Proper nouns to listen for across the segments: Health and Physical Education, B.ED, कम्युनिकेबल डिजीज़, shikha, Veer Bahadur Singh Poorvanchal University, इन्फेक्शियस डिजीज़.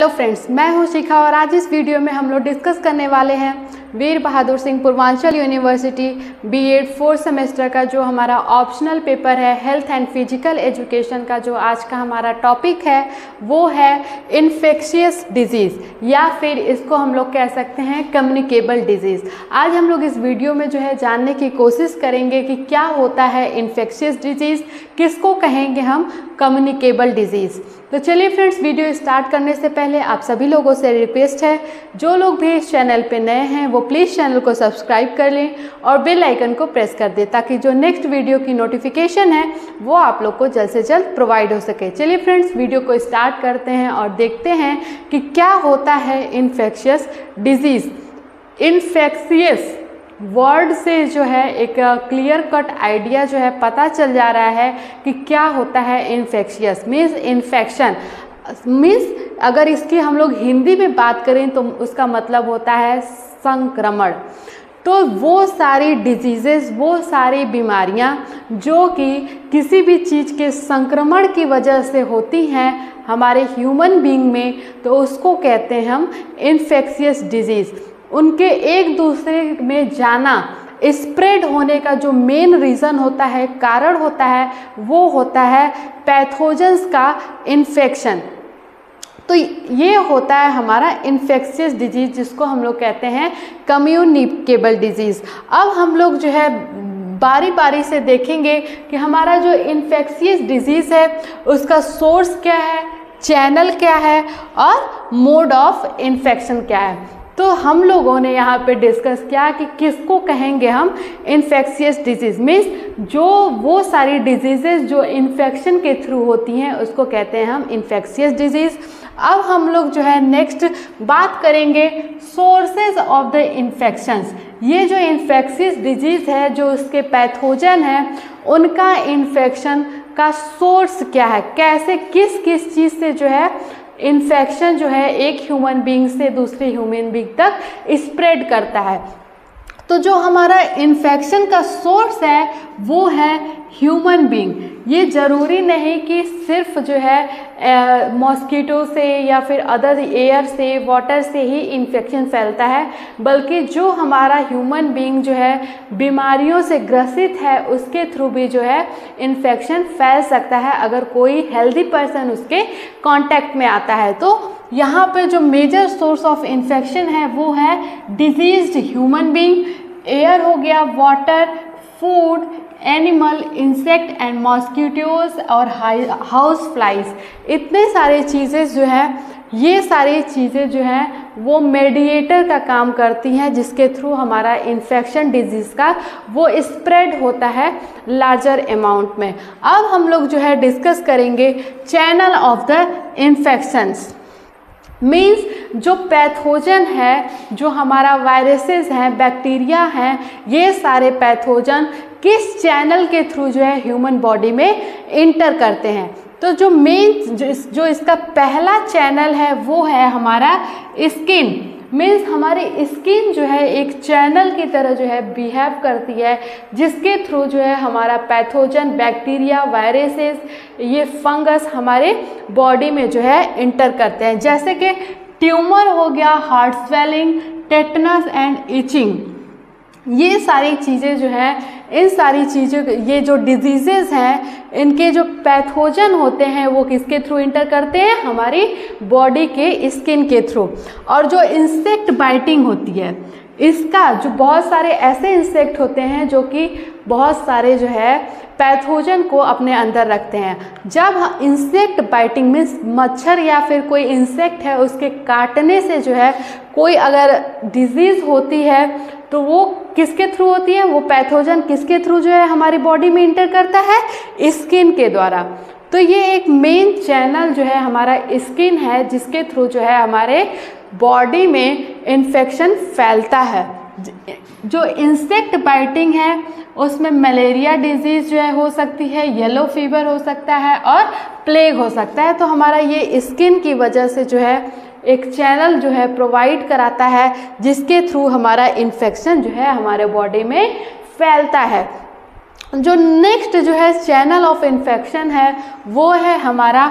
Hello friends, मैं हूं शिखा और आज इस वीडियो में हम लोग डिस्कस करने वाले हैं Veer Bahadur Singh Purvanchal university B Ed 4 semester का जो हमारा ऑप्शनल पेपर है हेल्थ एंड फिजिकल एजुकेशन का। जो आज का हमारा टॉपिक है वो है इन्फेक्शियस डिजीज़ या फिर इसको हम लोग कह सकते हैं कम्युनिकेबल डिजीज़। आज हम लोग इस वीडियो में जो है जानने की कोशिश करेंगे कि क्या होता है इन्फेक्शियस डिजीज़, किसको कहेंगे हम कम्युनिकेबल डिजीज़। तो चलिए फ्रेंड्स, वीडियो स्टार्ट करने से पहले आप सभी लोगों से रिक्वेस्ट है, जो लोग भी इस चैनल पे नए हैं वो प्लीज़ चैनल को सब्सक्राइब कर लें और बेल आइकन को प्रेस कर दें ताकि जो नेक्स्ट वीडियो की नोटिफिकेशन है वो आप लोग को जल्द से जल्द प्रोवाइड हो सके। चलिए फ्रेंड्स, वीडियो को स्टार्ट करते हैं और देखते हैं कि क्या होता है इन्फेक्शियस डिजीज़। इन्फेक्शियस वर्ड से जो है एक क्लियर कट आइडिया जो है पता चल जा रहा है कि क्या होता है। इन्फेक्शियस मीन्स इन्फेक्शन मीन्स, अगर इसकी हम लोग हिंदी में बात करें तो उसका मतलब होता है संक्रमण। तो वो सारी डिजीज़ेस, वो सारी बीमारियाँ जो कि किसी भी चीज़ के संक्रमण की वजह से होती हैं हमारे ह्यूमन बीइंग में, तो उसको कहते हैं हम इन्फेक्शियस डिजीज़। उनके एक दूसरे में जाना, स्प्रेड होने का जो मेन रीज़न होता है, कारण होता है, वो होता है पैथोजेंस का इन्फेक्शन। तो ये होता है हमारा इन्फेक्शियस डिजीज़ जिसको हम लोग कहते हैं कम्युनिकेबल डिजीज़। अब हम लोग जो है बारी बारी से देखेंगे कि हमारा जो इन्फेक्शियस डिजीज़ है उसका सोर्स क्या है, चैनल क्या है और मोड ऑफ इन्फेक्शन क्या है। तो हम लोगों ने यहाँ पे डिस्कस किया कि किसको कहेंगे हम इन्फेक्शियस डिजीज़ मीन्स जो वो सारी डिजीज़ेस जो इन्फेक्शन के थ्रू होती हैं उसको कहते हैं हम इन्फेक्शियस डिजीज़। अब हम लोग जो है नेक्स्ट बात करेंगे सोर्सेज ऑफ द इन्फेक्शंस। ये जो इन्फेक्शियस डिजीज़ है, जो उसके पैथोजन हैं, उनका इन्फेक्शन का सोर्स क्या है, कैसे किस किस चीज़ से जो है इन्फेक्शन जो है एक ह्यूमन बीइंग से दूसरे ह्यूमन बीइंग तक स्प्रेड करता है। तो जो हमारा इन्फेक्शन का सोर्स है वो है ह्यूमन बीइंग। ये ज़रूरी नहीं कि सिर्फ जो है मॉस्किटो से या फिर अदर एयर से, वाटर से ही इन्फेक्शन फैलता है, बल्कि जो हमारा ह्यूमन बीइंग जो है बीमारियों से ग्रसित है उसके थ्रू भी जो है इन्फेक्शन फैल सकता है अगर कोई हेल्दी पर्सन उसके कांटेक्ट में आता है। तो यहाँ पे जो मेजर सोर्स ऑफ इन्फेक्शन है वो है डिजीज्ड ह्यूमन बीइंग, एयर हो गया, water, food, animal, insect and mosquitoes और हाउस फ्लाइज। इतने सारे चीज़ें जो हैं, ये सारी चीज़ें जो हैं वो मेडिएटर का काम करती हैं जिसके थ्रू हमारा इन्फेक्शन डिजीज़ का वो स्प्रेड होता है लार्जर अमाउंट में। अब हम लोग जो है डिस्कस करेंगे channel of the infections means जो पैथोजन है, जो हमारा वायरसेस हैं, बैक्टीरिया हैं, ये सारे पैथोजन किस चैनल के थ्रू जो है ह्यूमन बॉडी में इंटर करते हैं। तो जो मेन जो इसका पहला चैनल है वो है हमारा स्किन मीन्स हमारी स्किन जो है एक चैनल की तरह जो है बिहेव करती है जिसके थ्रू जो है हमारा पैथोजन, बैक्टीरिया, वायरसेस, ये फंगस हमारे बॉडी में जो है इंटर करते हैं, जैसे कि ट्यूमर हो गया, heart swelling, tetanus and itching. ये सारी चीज़ें जो हैं, इन सारी चीज़ों के ये जो डिजीज़ेस हैं इनके जो पैथोजन होते हैं वो किसके थ्रू इंटर करते हैं, हमारी बॉडी के स्किन के थ्रू। और जो इंसेक्ट बाइटिंग होती है, इसका जो बहुत सारे ऐसे इंसेक्ट होते हैं जो कि बहुत सारे जो है पैथोजन को अपने अंदर रखते हैं। जब इंसेक्ट बाइटिंग मीन्स मच्छर या फिर कोई इंसेक्ट है उसके काटने से जो है कोई अगर डिजीज़ होती है तो वो किसके थ्रू होती है, वो पैथोजन किसके थ्रू जो है हमारी बॉडी में इंटर करता है, स्किन के द्वारा। तो ये एक मेन चैनल जो है हमारा स्किन है जिसके थ्रू जो है हमारे बॉडी में इन्फेक्शन फैलता है। जो इंसेक्ट बाइटिंग है उसमें मलेरिया डिजीज़ जो है हो सकती है, येलो फीवर हो सकता है और प्लेग हो सकता है। तो हमारा ये स्किन की वजह से जो है एक चैनल जो है प्रोवाइड कराता है जिसके थ्रू हमारा इन्फेक्शन जो है हमारे बॉडी में फैलता है। जो नेक्स्ट जो है चैनल ऑफ इन्फेक्शन है वो है हमारा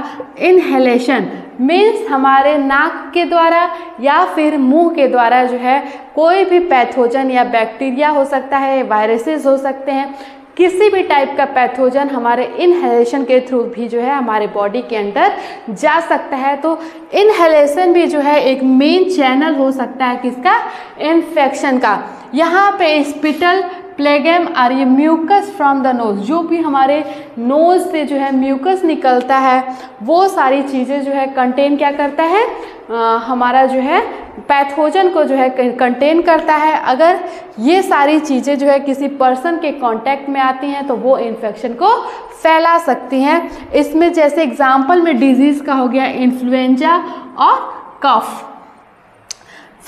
इन्हेलेशन मीन्स हमारे नाक के द्वारा या फिर मुंह के द्वारा जो है कोई भी पैथोजन या बैक्टीरिया हो सकता है, वायरसेस हो सकते हैं, किसी भी टाइप का पैथोजन हमारे इनहेलेशन के थ्रू भी जो है हमारे बॉडी के अंदर जा सकता है। तो इनहेलेशन भी जो है एक मेन चैनल हो सकता है किसका, इन्फेक्शन का। यहाँ पे स्पिटल, प्लेगम और ये म्यूकस फ्रॉम द नोज़, जो भी हमारे नोज़ से जो है म्यूकस निकलता है, वो सारी चीज़ें जो है कंटेन क्या करता है, हमारा जो है पैथोजन को जो है कंटेन करता है। अगर ये सारी चीज़ें जो है किसी पर्सन के कांटेक्ट में आती हैं तो वो इन्फेक्शन को फैला सकती हैं। इसमें जैसे एग्जाम्पल में डिजीज़ का हो गया इन्फ्लुएंजा और कफ।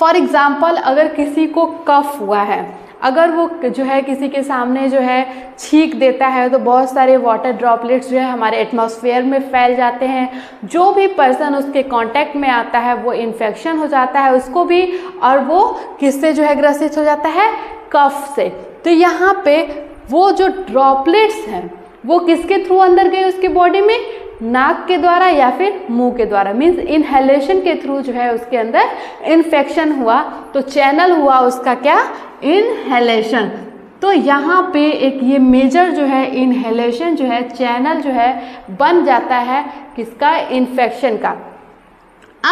फॉर एग्ज़ाम्पल अगर किसी को कफ हुआ है, अगर वो जो है किसी के सामने जो है छींक देता है तो बहुत सारे वाटर ड्रॉपलेट्स जो है हमारे एटमॉस्फेयर में फैल जाते हैं। जो भी पर्सन उसके कांटेक्ट में आता है वो इन्फेक्शन हो जाता है उसको भी, और वो किससे जो है ग्रसित हो जाता है, कफ से। तो यहाँ पे वो जो ड्रॉपलेट्स हैं वो किसके थ्रू अंदर गए उसके बॉडी में, नाक के द्वारा या फिर मुंह के द्वारा। मीन्स इनहेलेशन के थ्रू जो है उसके अंदर इन्फेक्शन हुआ, तो चैनल हुआ उसका क्या, इनहेलेशन। तो यहाँ पे एक ये मेजर जो है इनहेलेशन जो है चैनल जो है बन जाता है किसका, इन्फेक्शन का।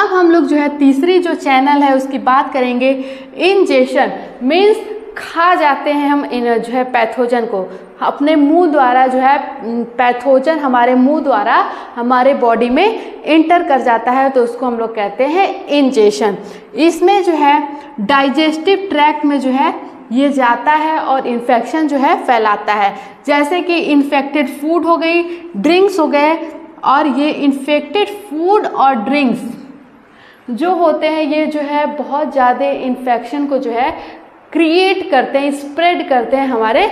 अब हम लोग जो है तीसरी जो चैनल है उसकी बात करेंगे, इंजेशन। मीन्स खा जाते हैं हम इन जो है पैथोजन को, अपने मुंह द्वारा जो है पैथोजन हमारे मुंह द्वारा हमारे बॉडी में इंटर कर जाता है, तो उसको हम लोग कहते हैं इंजेशन। इसमें जो है डाइजेस्टिव ट्रैक्ट में जो है ये जाता है और इन्फेक्शन जो है फैलाता है। जैसे कि इन्फेक्टेड फूड हो गई, ड्रिंक्स हो गए, और ये इन्फेक्टेड फूड और ड्रिंक्स जो होते हैं ये जो है बहुत ज़्यादा इन्फेक्शन को जो है क्रिएट करते हैं, स्प्रेड करते हैं हमारे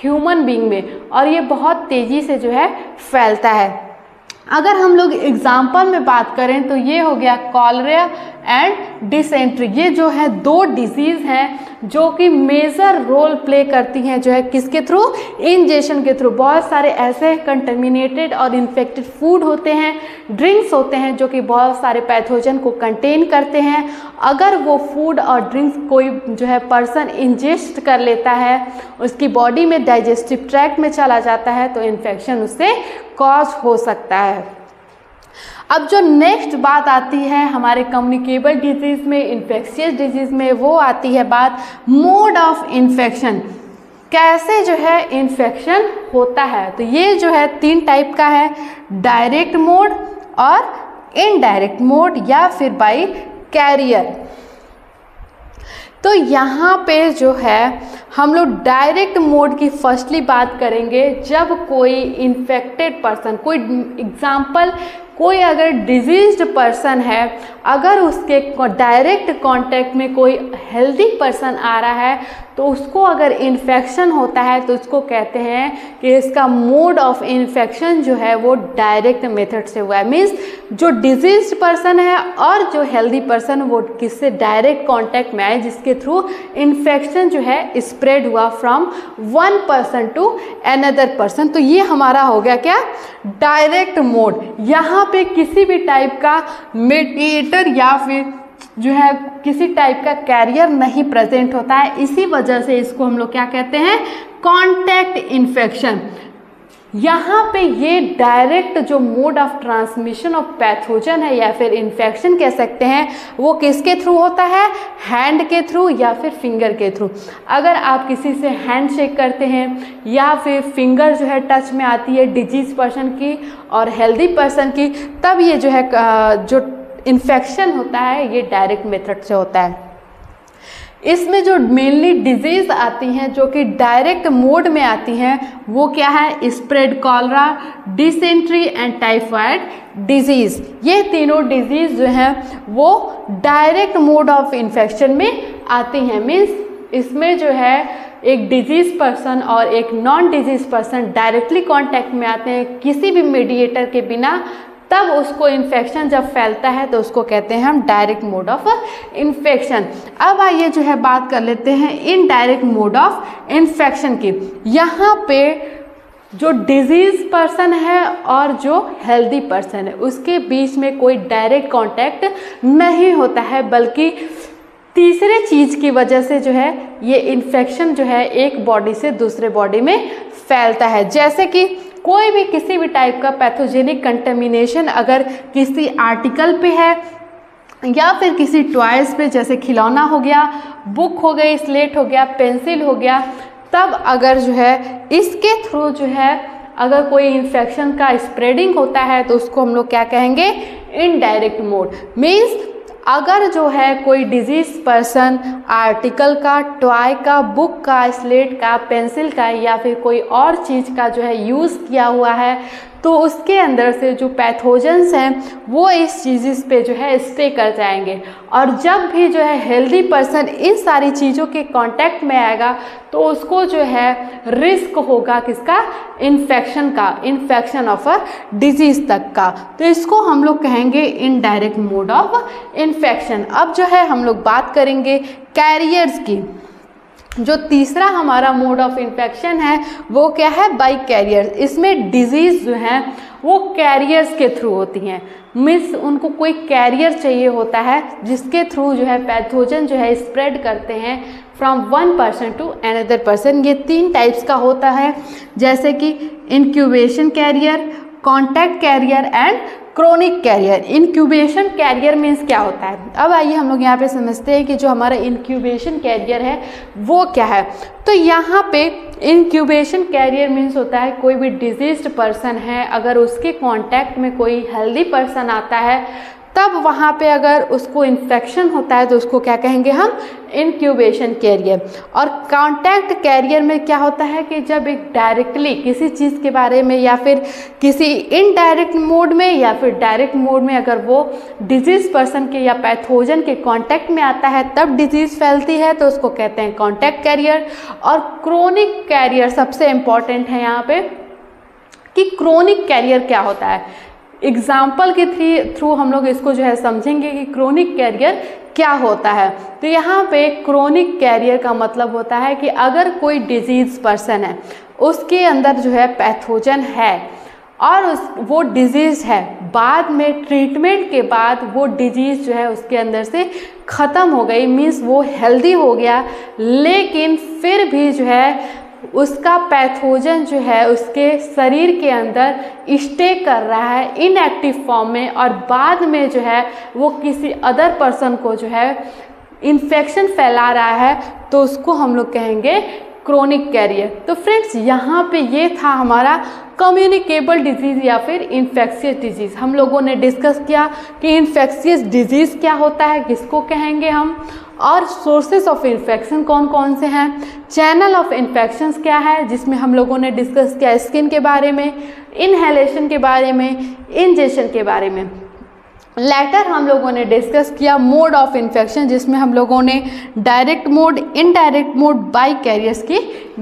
ह्यूमन बीइंग में, और ये बहुत तेज़ी से जो है फैलता है। अगर हम लोग एग्जाम्पल में बात करें तो ये हो गया कॉलरा एंड डिसेंट्री। ये जो है दो डिजीज़ हैं जो कि मेजर रोल प्ले करती हैं जो है किसके थ्रू, इंजेशन के थ्रू। बहुत सारे ऐसे कंटेमिनेटेड और इन्फेक्टेड फूड होते हैं, ड्रिंक्स होते हैं जो कि बहुत सारे पैथोजन को कंटेन करते हैं। अगर वो फूड और ड्रिंक्स कोई जो है पर्सन इंजेस्ट कर लेता है, उसकी बॉडी में डाइजेस्टिव ट्रैक्ट में चला जाता है, तो इन्फेक्शन उससे कॉज हो सकता है। अब जो नेक्स्ट बात आती है हमारे कम्युनिकेबल डिजीज़ में, इन्फेक्शियस डिजीज़ में, वो आती है बात मोड ऑफ इन्फेक्शन, कैसे जो है इन्फेक्शन होता है। तो ये जो है तीन टाइप का है, डायरेक्ट मोड और इनडायरेक्ट मोड या फिर बाय कैरियर। तो यहाँ पे जो है हम लोग डायरेक्ट मोड की फर्स्टली बात करेंगे। जब कोई इन्फेक्टेड पर्सन, कोई एग्जाम्पल कोई अगर डिजीज्ड पर्सन है, अगर उसके डायरेक्ट कांटेक्ट में कोई हेल्दी पर्सन आ रहा है तो उसको अगर इन्फेक्शन होता है तो उसको कहते हैं कि इसका मोड ऑफ इन्फेक्शन जो है वो डायरेक्ट मेथड से हुआ है। मीन्स जो डिजीज्ड पर्सन है और जो हेल्दी पर्सन वो किससे डायरेक्ट कांटेक्ट में आए, जिसके थ्रू इन्फेक्शन जो है स्प्रेड हुआ from one person to another person. तो ये हमारा हो गया क्या, डायरेक्ट मोड। यहाँ पे किसी भी टाइप का मेडिएटर या फिर जो है किसी टाइप का कैरियर नहीं प्रेजेंट होता है, इसी वजह से इसको हम लोग क्या कहते हैं, कॉन्टैक्ट इन्फेक्शन। यहाँ पे ये डायरेक्ट जो mode of transmission of pathogen है या फिर इन्फेक्शन कह सकते हैं, वो किसके थ्रू होता है, हैंड के थ्रू या फिर फिंगर के थ्रू। अगर आप किसी से हैंड शेक करते हैं या फिर फिंगर जो है टच में आती है डिजीज पर्सन की और हेल्दी पर्सन की, तब ये जो है जो इन्फेक्शन होता है ये डायरेक्ट मेथड से होता है। इसमें जो मेनली डिजीज़ आती हैं जो कि डायरेक्ट मोड में आती हैं वो क्या है, spread cholera, dysentery and typhoid disease. ये तीनों डिजीज़ जो हैं वो डायरेक्ट मोड ऑफ इन्फेक्शन में आती हैं। मीन्स इसमें जो है एक डिजीज़ पर्सन और एक non disease person directly contact में आते हैं किसी भी मीडिएटर के बिना, तब उसको इन्फेक्शन जब फैलता है तो उसको कहते हैं हम डायरेक्ट मोड ऑफ इन्फेक्शन। अब आइए जो है बात कर लेते हैं इनडायरेक्ट मोड ऑफ इन्फेक्शन की। यहाँ पे जो डिजीज पर्सन है और जो हेल्दी पर्सन है उसके बीच में कोई डायरेक्ट कांटेक्ट नहीं होता है, बल्कि तीसरे चीज़ की वजह से जो है ये इन्फेक्शन जो है एक बॉडी से दूसरे बॉडी में फैलता है। जैसे कि कोई भी किसी भी टाइप का पैथोजेनिक कंटेमिनेशन अगर किसी आर्टिकल पे है या फिर किसी टॉयज़ पे, जैसे खिलौना हो गया, बुक हो गई, स्लेट हो गया, पेंसिल हो गया, तब अगर जो है इसके थ्रू जो है अगर कोई इन्फेक्शन का स्प्रेडिंग होता है तो उसको हम लोग क्या कहेंगे, इनडायरेक्ट मोड। मीन्स अगर जो है कोई डिजीज पर्सन आर्टिकल का, टॉय का, बुक का, स्लेट का, पेंसिल का या फिर कोई और चीज़ का जो है यूज़ किया हुआ है तो उसके अंदर से जो पैथोजेंस हैं वो इस चीज़ पे जो है स्टे कर जाएंगे। और जब भी जो है हेल्दी पर्सन इन सारी चीज़ों के कांटेक्ट में आएगा तो उसको जो है रिस्क होगा किसका, इन्फेक्शन का, इन्फेक्शन ऑफ अ डिजीज़ तक का। तो इसको हम लोग कहेंगे इनडायरेक्ट मोड ऑफ इन्फेक्शन। अब जो है हम लोग बात करेंगे कैरियर्स की। जो तीसरा हमारा मोड ऑफ इन्फेक्शन है वो क्या है, बाय कैरियर्स। इसमें डिजीज़ जो है वो कैरियर्स के थ्रू होती हैं। मीन्स उनको कोई कैरियर चाहिए होता है जिसके थ्रू जो है पैथोजन जो है स्प्रेड करते हैं from one person to another person. ये तीन टाइप्स का होता है, जैसे कि incubation carrier, contact carrier and chronic carrier. Incubation carrier means क्या होता है, अब आइए हम लोग यहाँ पे समझते हैं कि जो हमारा इनक्यूबेशन कैरियर है वो क्या है। तो यहाँ पे इनक्यूबेशन कैरियर मीन्स होता है कोई भी डिजीज्ड पर्सन है अगर उसके कांटेक्ट में कोई हेल्दी पर्सन आता है तब वहाँ पे अगर उसको इन्फेक्शन होता है तो उसको क्या कहेंगे हम, इनक्यूबेशन कैरियर। और कांटेक्ट कैरियर में क्या होता है कि जब एक डायरेक्टली किसी चीज़ के बारे में या फिर किसी इनडायरेक्ट मोड में या फिर डायरेक्ट मोड में अगर वो डिजीज़ पर्सन के या पैथोजन के कांटेक्ट में आता है तब डिजीज़ फैलती है तो उसको कहते हैं कांटेक्ट कैरियर। और क्रोनिक कैरियर सबसे इम्पॉर्टेंट है यहाँ पर कि क्रोनिक कैरियर क्या होता है। एग्जाम्पल के थ्रू हम लोग इसको जो है समझेंगे कि क्रोनिक कैरियर क्या होता है। तो यहाँ पे क्रोनिक कैरियर का मतलब होता है कि अगर कोई डिजीज़ पर्सन है उसके अंदर जो है पैथोजन है और वो डिजीज़ है, बाद में ट्रीटमेंट के बाद वो डिजीज़ जो है उसके अंदर से ख़त्म हो गई, मीन्स वो हेल्दी हो गया, लेकिन फिर भी जो है उसका पैथोजन जो है उसके शरीर के अंदर स्टे कर रहा है इनएक्टिव फॉर्म में और बाद में जो है वो किसी अदर पर्सन को जो है इन्फेक्शन फैला रहा है तो उसको हम लोग कहेंगे क्रोनिक कैरियर। तो फ्रेंड्स यहाँ पे ये था हमारा कम्युनिकेबल डिजीज़ या फिर इन्फेक्शियस डिजीज़। हम लोगों ने डिस्कस किया कि इन्फेक्शियस डिजीज़ क्या होता है, किसको कहेंगे हम, और सोर्सेस ऑफ इन्फेक्शन कौन कौन से हैं, चैनल ऑफ इन्फेक्शंस क्या है जिसमें हम लोगों ने डिस्कस किया स्किन के बारे में, इनहेलेशन के बारे में, इंजेक्शन के बारे में। लेटर हम लोगों ने डिस्कस किया मोड ऑफ इन्फेक्शन जिसमें हम लोगों ने direct mode, indirect mode, by carriers की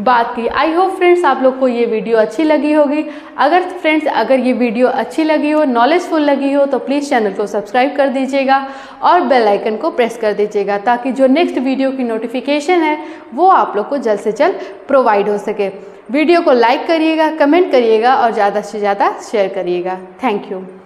बात की। आई होप फ्रेंड्स आप लोग को ये वीडियो अच्छी लगी होगी। अगर फ्रेंड्स अगर ये वीडियो अच्छी लगी हो, नॉलेजफुल लगी हो तो प्लीज़ चैनल को सब्सक्राइब कर दीजिएगा और बेल आइकन को प्रेस कर दीजिएगा ताकि जो नेक्स्ट वीडियो की नोटिफिकेशन है वो आप लोग को जल्द से जल्द प्रोवाइड हो सके। वीडियो को लाइक करिएगा, कमेंट करिएगा और ज़्यादा से ज़्यादा शेयर करिएगा। Thank you.